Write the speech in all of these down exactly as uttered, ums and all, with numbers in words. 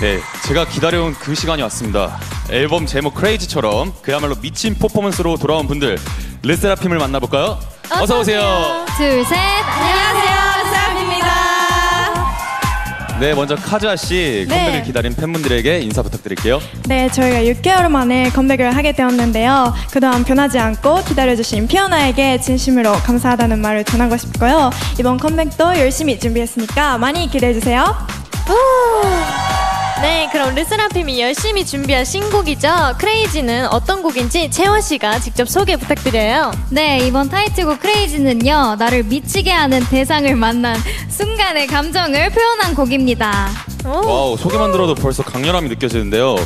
네, 제가 기다려온 그 시간이 왔습니다. 앨범 제목 크레이지처럼 그야말로 미친 퍼포먼스로 돌아온 분들, 르세라핌을 만나볼까요? 어서 오세요. 둘, 셋. 안녕하세요, 르세라핌입니다. 네, 먼저 카즈아 씨 네. 컴백을 기다린 팬분들에게 인사 부탁드릴게요. 네, 저희가 육 개월 만에 컴백을 하게 되었는데요. 그동안 변하지 않고 기다려주신 피어나에게 진심으로 감사하다는 말을 전하고 싶고요. 이번 컴백도 열심히 준비했으니까 많이 기대해주세요. 네, 그럼 르세라핌이 열심히 준비한 신곡이죠. 크레이지는 어떤 곡인지 채원씨가 직접 소개 부탁드려요. 네, 이번 타이틀곡 크레이지는요, 나를 미치게 하는 대상을 만난 순간의 감정을 표현한 곡입니다. 와우, 소개만 들어도 벌써 강렬함이 느껴지는데요.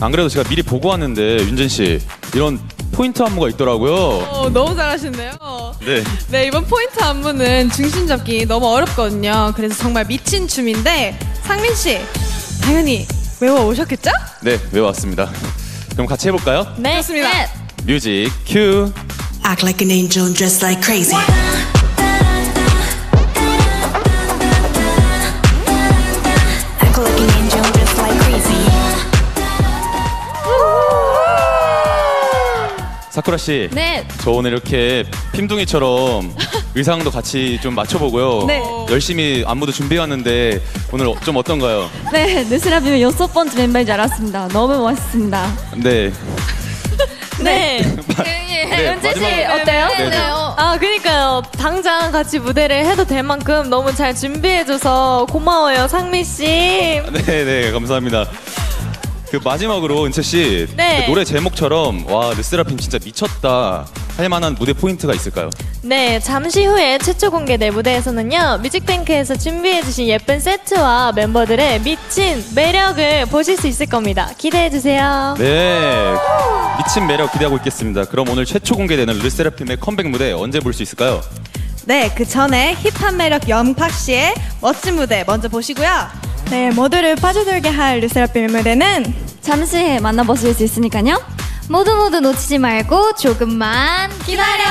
안 그래도 제가 미리 보고 왔는데 윤진씨, 이런 포인트 안무가 있더라고요. 오, 너무 잘하시네요. 네. 네, 이번 포인트 안무는 중심 잡기 너무 어렵거든요. 그래서 정말 미친 춤인데 상민씨 당연히 외워오셨겠죠? 네, 외워왔습니다. 그럼 같이 해볼까요? 네, 좋습니다. 네. 뮤직 큐. Act like an angel, dress like crazy. Act like an angel, dress like crazy. 사쿠라 씨, 네. 저 오늘 이렇게 핌둥이처럼 의상도 같이 좀 맞춰보고요. 네. 열심히 안무도 준비해왔는데 오늘 좀 어떤가요? 네, 르세라핌의 여섯 번째 멤버인 줄 알았습니다. 너무 멋있습니다. 네. 네. 네, 윤지 씨 어때요? 네, 네. 아, 그러니까요. 당장 같이 무대를 해도 될 만큼 너무 잘 준비해줘서 고마워요, 상미 씨. 네, 네, 감사합니다. 그 마지막으로 은채 씨, 네. 그 노래 제목처럼 와, 르세라핌 진짜 미쳤다 할 만한 무대 포인트가 있을까요? 네, 잠시 후에 최초 공개될 무대에서는요, 뮤직뱅크에서 준비해주신 예쁜 세트와 멤버들의 미친 매력을 보실 수 있을 겁니다. 기대해주세요. 네, 미친 매력 기대하고 있겠습니다. 그럼 오늘 최초 공개되는 르세라핌의 컴백 무대 언제 볼 수 있을까요? 네, 그 전에 힙한 매력 영팍 씨의 멋진 무대 먼저 보시고요. 네, 모두를 빠져들게 할 르세라핌 무대는 잠시 만나보실 수 있으니까요. 모두 모두 놓치지 말고 조금만 기다려!